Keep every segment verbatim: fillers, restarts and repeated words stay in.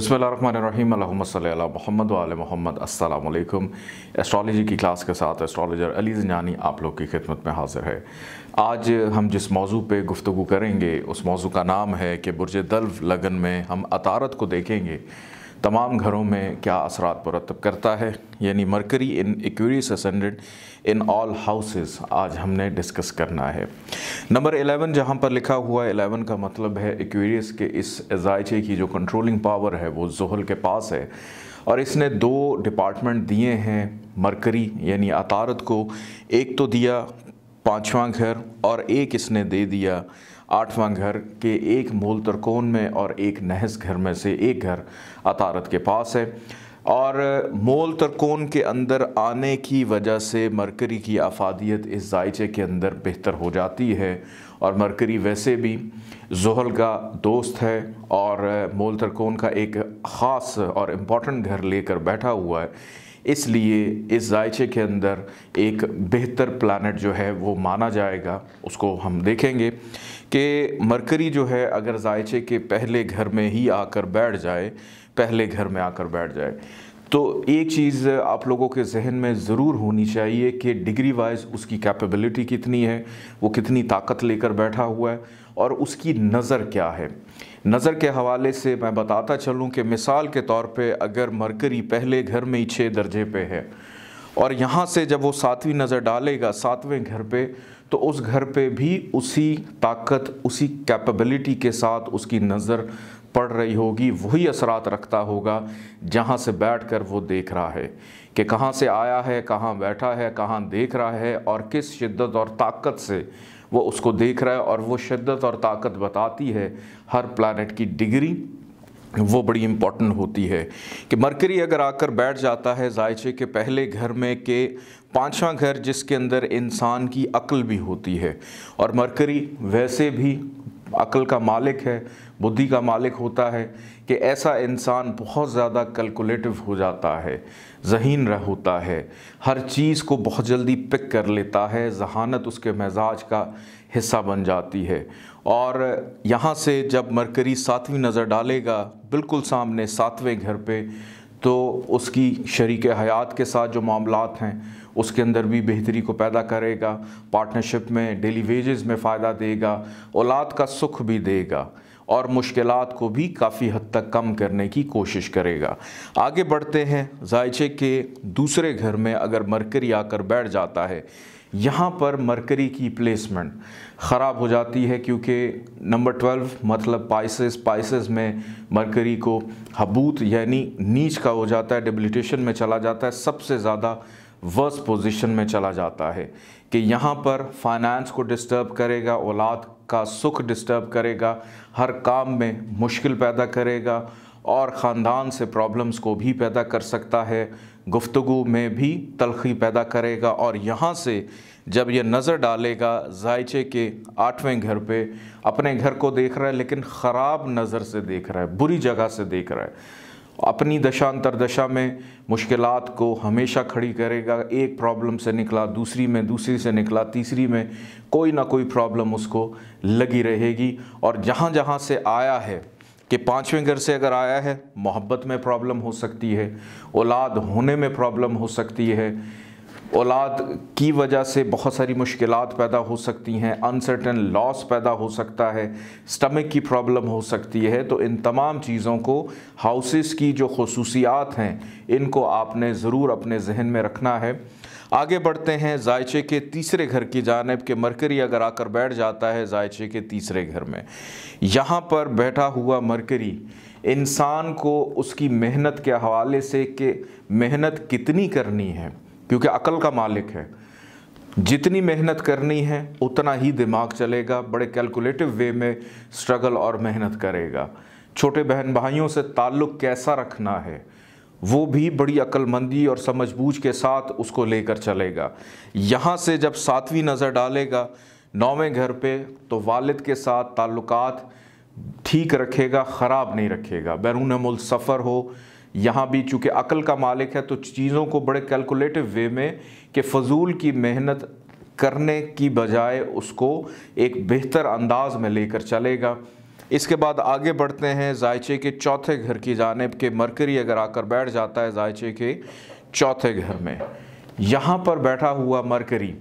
बिस्मिल्लाहिर्रहमानिर्रहीम अल्लाहुम्मा सल्ली अला मुहम्मद व आले मुहम्मद। अस्सलाम वालेकुम। एस्ट्रोलॉजी की क्लास के साथ एस्ट्रोलॉजर अली ज़िनानी आप लोग की खिदमत में हाजिर है। आज हम जिस मौजू पे गुफ्तगू करेंगे उस मौजू का नाम है कि बुर्जे दल्व लगन में हम अतारत को देखेंगे, तमाम घरों में क्या असरात मुरतब करता है, यानी Mercury in Aquarius ascendant in all houses आज हमने डिस्कस करना है। नंबर इलेवन जहां पर लिखा हुआ है, इलेवन का मतलब है एक्वेरियस के इस ज़ायचे की जो कंट्रोलिंग पावर है वो ज़ुहल के पास है और इसने दो डिपार्टमेंट दिए हैं मर्करी यानी अतारत को, एक तो दिया पाँचवां घर और एक इसने दे दिया आठवां घर के एक मूल त्रिकोण में और एक नहस घर में से एक घर अतारत के पास है। और मूल त्रिकोण के अंदर आने की वजह से मरकरी की आफादियत इस ज़ायचे के अंदर बेहतर हो जाती है और मरकरी वैसे भी ज़ुहल का दोस्त है और मूल त्रिकोण का एक ख़ास और इम्पॉर्टेंट घर लेकर बैठा हुआ है, इसलिए इस ज़ायचे के अंदर एक बेहतर प्लानट जो है वो माना जाएगा। उसको हम देखेंगे कि मरकरी जो है अगर ज़ायचे के पहले घर में ही आकर बैठ जाए पहले घर में आकर बैठ जाए तो एक चीज़ आप लोगों के जहन में ज़रूर होनी चाहिए कि डिग्री वाइज उसकी कैपेबिलिटी कितनी है, वो कितनी ताकत लेकर बैठा हुआ है और उसकी नज़र क्या है। नज़र के हवाले से मैं बताता चलूं कि मिसाल के तौर पे अगर मरकरी पहले घर में ही छः दर्जे पे है और यहाँ से जब वो सातवीं नज़र डालेगा सातवें घर पे, तो उस घर पे भी उसी ताकत उसी कैपेबिलिटी के साथ उसकी नज़र पड़ रही होगी, वही असरात रखता होगा जहाँ से बैठकर वो देख रहा है कि कहाँ से आया है, कहाँ बैठा है, कहाँ देख रहा है और किस शिद्दत और ताकत से वो उसको देख रहा है। और वो शिद्दत और ताकत बताती है हर प्लैनेट की डिग्री, वो बड़ी इम्पॉर्टेंट होती है कि मरकरी अगर आकर बैठ जाता है ज़ायचे के पहले घर में के पाँचवां घर जिसके अंदर इंसान की अक्ल भी होती है और मरकरी वैसे भी अक्ल का मालिक है, बुद्धि का मालिक होता है, कि ऐसा इंसान बहुत ज़्यादा कैलकुलेटिव हो जाता है, ज़हीन रह होता है, हर चीज़ को बहुत जल्दी पिक कर लेता है, जहानत उसके मिजाज का हिस्सा बन जाती है। और यहाँ से जब मरकरी सातवीं नज़र डालेगा बिल्कुल सामने सातवें घर पे, तो उसकी शरीक हयात के साथ जो मामलात हैं उसके अंदर भी बेहतरी को पैदा करेगा, पार्टनरशिप में डेली वेजेस में फ़ायदा देगा, औलाद का सुख भी देगा और मुश्किलात को भी काफ़ी हद तक कम करने की कोशिश करेगा। आगे बढ़ते हैं, ज़ायचे के दूसरे घर में अगर मरकरी आकर बैठ जाता है, यहाँ पर मरकरी की प्लेसमेंट ख़राब हो जाती है क्योंकि नंबर ट्वेल्व मतलब पाइसेस पाइसेस में मरकरी को हबूत यानी नीच का हो जाता है, डिबिलिटेशन में चला जाता है, सबसे ज़्यादा वर्स पोजीशन में चला जाता है कि यहाँ पर फाइनेंस को डिस्टर्ब करेगा, औलाद का सुख डिस्टर्ब करेगा, हर काम में मुश्किल पैदा करेगा और ख़ानदान से प्रॉब्लम्स को भी पैदा कर सकता है, गुफ्तगू में भी तलखी पैदा करेगा। और यहाँ से जब यह नज़र डालेगा ज़ायचे के आठवें घर पे, अपने घर को देख रहा है लेकिन ख़राब नज़र से देख रहा है, बुरी जगह से देख रहा है, अपनी दशा अंतरदशा में मुश्किलात को हमेशा खड़ी करेगा, एक प्रॉब्लम से निकला दूसरी में, दूसरी से निकला तीसरी में, कोई ना कोई प्रॉब्लम उसको लगी रहेगी। और जहाँ जहाँ से आया है कि पाँचवें घर से अगर आया है मोहब्बत में प्रॉब्लम हो सकती है, औलाद होने में प्रॉब्लम हो सकती है, औलाद की वजह से बहुत सारी मुश्किलात पैदा हो सकती हैं, अनसर्टेन लॉस पैदा हो सकता है, स्टमक की प्रॉब्लम हो सकती है। तो इन तमाम चीज़ों को हाउसेस की जो खसूसियात हैं इनको आपने ज़रूर अपने जहन में रखना है। आगे बढ़ते हैं ज़ायचे के तीसरे घर की जानिब के मरकरी अगर आकर बैठ जाता है ज़ायचे के तीसरे घर में, यहाँ पर बैठा हुआ मरकरी इंसान को उसकी मेहनत के हवाले से कि मेहनत कितनी करनी है, क्योंकि अकल का मालिक है, जितनी मेहनत करनी है उतना ही दिमाग चलेगा, बड़े कैलकुलेटिव वे में स्ट्रगल और मेहनत करेगा। छोटे बहन भाइयों से ताल्लुक़ कैसा रखना है वो भी बड़ी अक्लमंदी और समझबूझ के साथ उसको लेकर चलेगा। यहाँ से जब सातवीं नज़र डालेगा नौवें घर पे, तो वालिद के साथ ताल्लुकात ठीक रखेगा, ख़राब नहीं रखेगा। बैरून मुल्क सफ़र हो, यहाँ भी चूँकि अकल का मालिक है तो चीज़ों को बड़े कैलकुलेटिव वे में कि फजूल की मेहनत करने की बजाय उसको एक बेहतर अंदाज में लेकर चलेगा। इसके बाद आगे बढ़ते हैं ज़ायचे के चौथे घर की जानिब के। मर्करी अगर आकर बैठ जाता है ज़ायचे के चौथे घर में, यहाँ पर बैठा हुआ मर्करी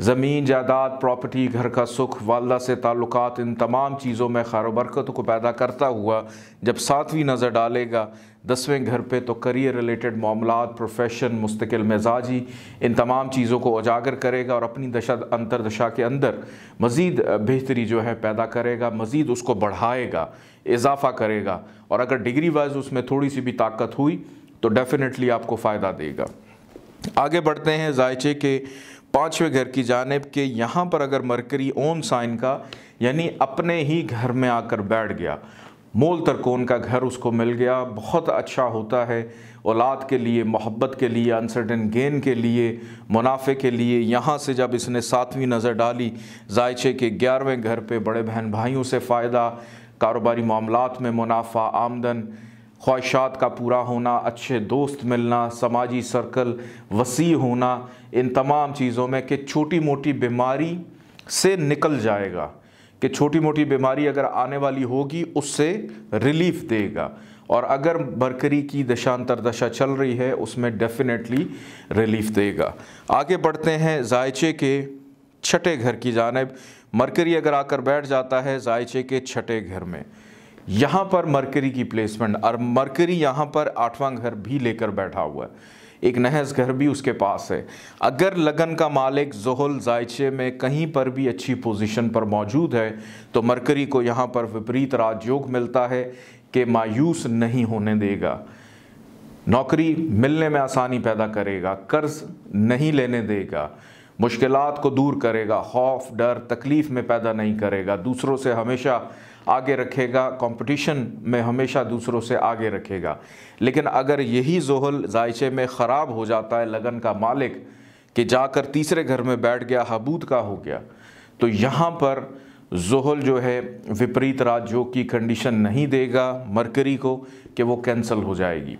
ज़मीन जायदाद प्रॉपर्टी घर का सुख वालदा से ताल्लुकात इन तमाम चीज़ों में खैर बरकत को पैदा करता हुआ जब सातवीं नज़र डालेगा दसवें घर पे तो करियर रिलेटेड मामलात प्रोफेशन मुस्तकिल मिजाजी इन तमाम चीज़ों को उजागर करेगा और अपनी दशा अंतरदशा के अंदर मज़ीद बेहतरी जो है पैदा करेगा, मज़ीद उसको बढ़ाएगा, इजाफा करेगा। और अगर डिग्री वाइज उसमें थोड़ी सी भी ताकत हुई तो डेफिनेटली आपको फ़ायदा देगा। आगे बढ़ते हैं ज़ायचे के पाँचवें घर की जानिब के। यहाँ पर अगर मरकरी ओन साइन का यानी अपने ही घर में आकर बैठ गया, मोल तरकोन का घर उसको मिल गया, बहुत अच्छा होता है औलाद के लिए, मोहब्बत के लिए, अनसर्टेन गेन के लिए, मुनाफे के लिए। यहाँ से जब इसने सातवीं नज़र डाली ज़ायचे के ग्यारहवें घर पे बड़े बहन भाइयों से फ़ायदा, कारोबारी मामलात में मुनाफा, आमदन, ख्वाहिशात का पूरा होना, अच्छे दोस्त मिलना, समाजी सर्कल वसी होना, इन तमाम चीज़ों में कि छोटी मोटी बीमारी से निकल जाएगा, कि छोटी मोटी बीमारी अगर आने वाली होगी उससे रिलीफ देगा। और अगर मरकरी की दशांतर दशा चल रही है उसमें डेफिनेटली रिलीफ देगा। आगे बढ़ते हैं ज़ायचे के छठे घर की जानिब। मरकरी अगर आकर बैठ जाता है ज़ायचे के छठे घर में, यहाँ पर मरकरी की प्लेसमेंट, और मरकरी यहाँ पर आठवां घर भी लेकर बैठा हुआ है, एक नहस घर भी उसके पास है। अगर लगन का मालिक ज़ुहल ज़ायचे में कहीं पर भी अच्छी पोजीशन पर मौजूद है तो मरकरी को यहाँ पर विपरीत राजयोग मिलता है कि मायूस नहीं होने देगा, नौकरी मिलने में आसानी पैदा करेगा, कर्ज नहीं लेने देगा, मुश्किलात को दूर करेगा, खौफ डर तकलीफ़ में पैदा नहीं करेगा, दूसरों से हमेशा आगे रखेगा, कंपटीशन में हमेशा दूसरों से आगे रखेगा। लेकिन अगर यही ज़ुहल ज़ायचे में ख़राब हो जाता है लगन का मालिक कि जाकर तीसरे घर में बैठ गया, हबूत का हो गया, तो यहाँ पर ज़ुहल जो है विपरीत राजयोग की कंडीशन नहीं देगा मरकरी को कि वो कैंसल हो जाएगी।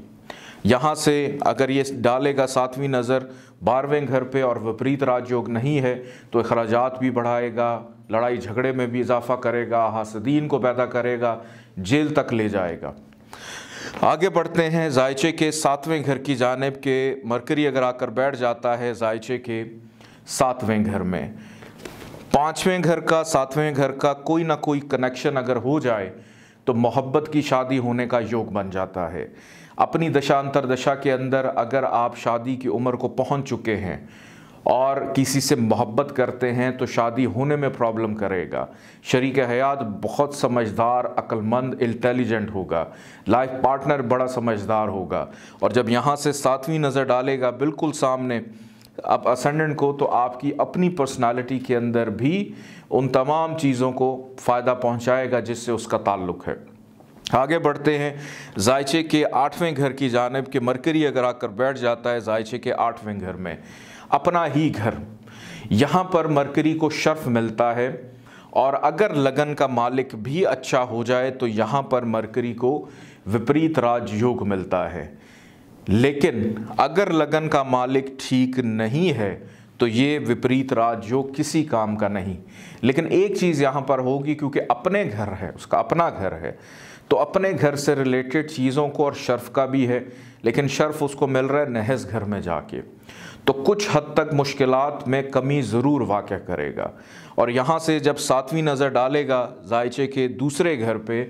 यहाँ से अगर ये डालेगा सातवीं नज़र बारहवें घर पे और विपरीत राजयोग नहीं है तो अखराजात भी बढ़ाएगा, लड़ाई झगड़े में भी इजाफा करेगा, हासदीन को पैदा करेगा, जेल तक ले जाएगा। आगे बढ़ते हैं ज़ायचे के सातवें घर की जानिब के। मरकरी अगर आकर बैठ जाता है ज़ायचे के सातवें घर में, पाँचवें घर का सातवें घर का कोई ना कोई कनेक्शन अगर हो जाए तो मोहब्बत की शादी होने का योग बन जाता है। अपनी दशा अंतरदशा के अंदर अगर आप शादी की उम्र को पहुंच चुके हैं और किसी से मोहब्बत करते हैं तो शादी होने में प्रॉब्लम करेगा। शरीक हयात बहुत समझदार, अक्लमंद, इंटेलिजेंट होगा, लाइफ पार्टनर बड़ा समझदार होगा। और जब यहाँ से सातवीं नज़र डालेगा बिल्कुल सामने अब असेंडेंट को, तो आपकी अपनी पर्सनालिटी के अंदर भी उन तमाम चीज़ों को फ़ायदा पहुँचाएगा जिससे उसका ताल्लुक़ है। आगे बढ़ते हैं ज़ायचे के आठवें घर की जानिब के। मरकरी अगर आकर बैठ जाता है ज़ायचे के आठवें घर में, अपना ही घर, यहाँ पर मरकरी को शर्फ़ मिलता है। और अगर लगन का मालिक भी अच्छा हो जाए तो यहाँ पर मरकरी को विपरीत राजयोग मिलता है। लेकिन अगर लगन का मालिक ठीक नहीं है तो ये विपरीत राजयोग किसी काम का नहीं। लेकिन एक चीज़ यहाँ पर होगी, क्योंकि अपने घर है, उसका अपना घर है, तो अपने घर से रिलेटेड चीज़ों को, और शर्फ़ का भी है, लेकिन शर्फ़ उसको मिल रहा है नहस घर में जाके, तो कुछ हद तक मुश्किलात में कमी ज़रूर वाक़या करेगा। और यहाँ से जब सातवीं नज़र डालेगा ज़ायचे के दूसरे घर पे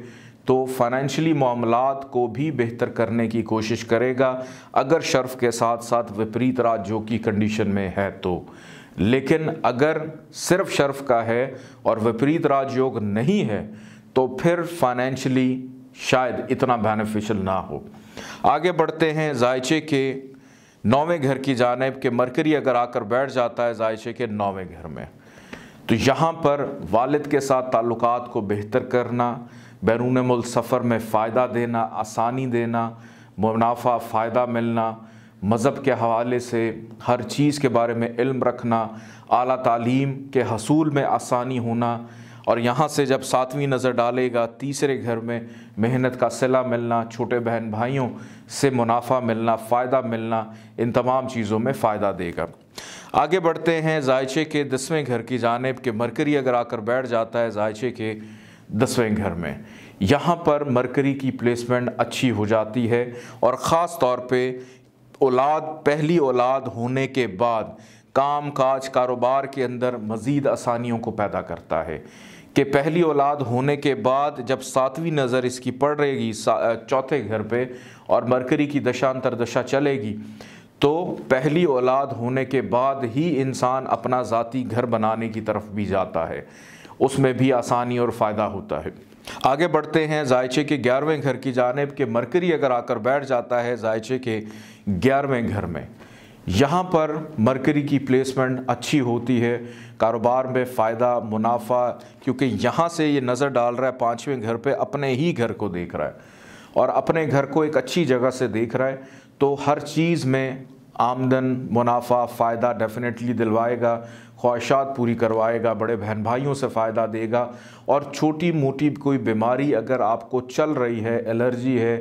तो फाइनेंशियली मामलात को भी बेहतर करने की कोशिश करेगा, अगर शर्फ़ के साथ साथ विपरीत राजयोग की कंडीशन में है तो। लेकिन अगर सिर्फ शर्फ़ का है और विपरीत राजयोग नहीं है तो फिर फाइनेंशियली शायद इतना बेनिफिशियल ना हो। आगे बढ़ते हैं ज़ायचे के नौवें घर की जानिब के। मरकरी अगर आकर बैठ जाता है ज़ायचे के नौवें घर में तो यहाँ पर वालिद के साथ ताल्लुकात को बेहतर करना, बैरून मुल्क सफ़र में फ़ायदा देना, आसानी देना, मुनाफा फ़ायदा मिलना, मज़हब के हवाले से हर चीज़ के बारे में इल्म रखना, आला तालीम के हसूल में आसानी होना। और यहाँ से जब सातवीं नज़र डालेगा तीसरे घर में मेहनत का सिला मिलना, छोटे बहन भाइयों से मुनाफा मिलना, फ़ायदा मिलना, इन तमाम चीज़ों में फ़ायदा देगा। आगे बढ़ते हैं ज़ायचे के दसवें घर की जानिब के। मरकरी अगर आकर बैठ जाता है ज़ायचे के दसवें घर में। यहाँ पर मर्करी की प्लेसमेंट अच्छी हो जाती है और ख़ास तौर पे औलाद पहली औलाद होने के बाद काम काज कारोबार के अंदर मज़ीद आसानियों को पैदा करता है कि पहली औलाद होने के बाद जब सातवीं नज़र इसकी पड़ रहेगी चौथे घर पे और मर्करी की दशा अंतरदशा चलेगी तो पहली औलाद होने के बाद ही इंसान अपना ज़ाती घर बनाने की तरफ भी जाता है, उसमें भी आसानी और फ़ायदा होता है। आगे बढ़ते हैं ज़ायचे के ग्यारहवें घर की जानिब के। मरकरी अगर आकर बैठ जाता है ज़ायचे के ग्यारहवें घर में, यहाँ पर मरकरी की प्लेसमेंट अच्छी होती है, कारोबार में फ़ायदा मुनाफा, क्योंकि यहाँ से ये नज़र डाल रहा है पाँचवें घर पे, अपने ही घर को देख रहा है और अपने घर को एक अच्छी जगह से देख रहा है तो हर चीज़ में आमदन मुनाफा फ़ायदा डेफिनेटली दिलवाएगा, ख्वाहिशात पूरी करवाएगा, बड़े बहन भाइयों से फ़ायदा देगा और छोटी मोटी कोई बीमारी अगर आपको चल रही है, एलर्जी है,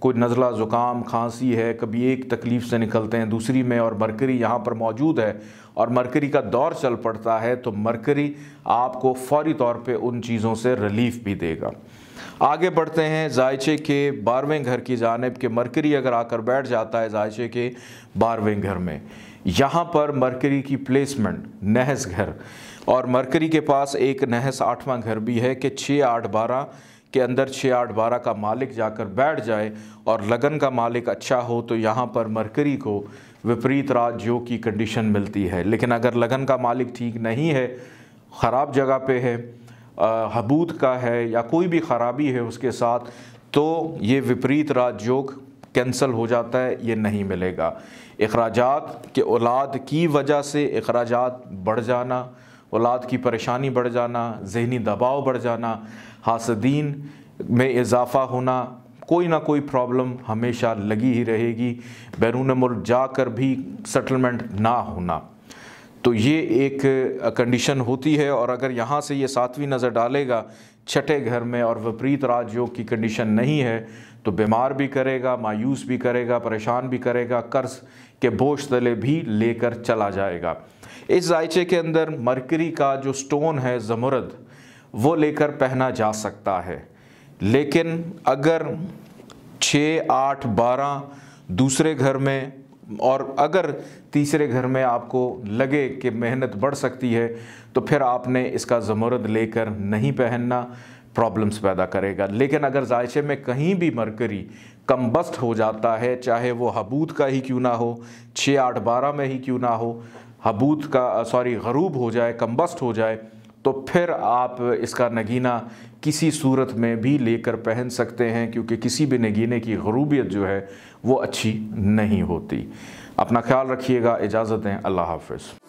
कोई नज़ला ज़ुकाम खांसी है, कभी एक तकलीफ़ से निकलते हैं दूसरी में और मरकरी यहाँ पर मौजूद है और मरकरी का दौर चल पड़ता है तो मरकरी आपको फौरी तौर पे उन चीज़ों से रिलीफ भी देगा। आगे बढ़ते हैं ज़ायचे के बारहवें घर की जानिब के। मरकरी अगर आकर बैठ जाता है ज़ायचे के बारहवें घर में, यहाँ पर मरकरी की प्लेसमेंट नहस घर, और मरकरी के पास एक नहस आठवां घर भी है कि छः आठ बारह के अंदर छः आठ बारह का मालिक जाकर बैठ जाए और लगन का मालिक अच्छा हो तो यहाँ पर मरकरी को विपरीत राजयोग की कंडीशन मिलती है। लेकिन अगर लगन का मालिक ठीक नहीं है, ख़राब जगह पे है, हबूत का है या कोई भी ख़राबी है उसके साथ, तो ये विपरीत राजयोग कैंसल हो जाता है, ये नहीं मिलेगा। इखराजात के औलाद की वजह से इखराजात बढ़ जाना, औलाद की परेशानी बढ़ जाना, जहनी दबाव बढ़ जाना, हासदीन में इजाफ़ा होना, कोई ना कोई प्रॉब्लम हमेशा लगी ही रहेगी, बैरून मुल्क जाकर भी सेटलमेंट ना होना, तो ये एक कंडीशन होती है। और अगर यहाँ से ये सातवीं नज़र डालेगा छठे घर में और विपरीत राजयोग की कंडीशन नहीं है तो बीमार भी करेगा, मायूस भी करेगा, परेशान भी करेगा, कर्ज के बोझ तले भी लेकर चला जाएगा। इस ज़ायचे के अंदर मरकरी का जो स्टोन है जमरूद, वो लेकर पहना जा सकता है, लेकिन अगर छः आठ बारह दूसरे घर में और अगर तीसरे घर में आपको लगे कि मेहनत बढ़ सकती है तो फिर आपने इसका जमरूद लेकर नहीं पहनना, प्रॉब्लम्स पैदा करेगा। लेकिन अगर ज़ायचे में कहीं भी मरकरी कम्बस्ट हो जाता है, चाहे वो हबूत का ही क्यों ना हो, छः आठ बारह में ही क्यों ना हो, हबूत का सॉरी गरूब हो जाए, कम्बस्ट हो जाए, तो फिर आप इसका नगीना किसी सूरत में भी लेकर पहन सकते हैं, क्योंकि किसी भी नगीने की गरूबियत जो है वो अच्छी नहीं होती। अपना ख्याल रखिएगा, इजाज़त दें, अल्लाह हाफ़िज़।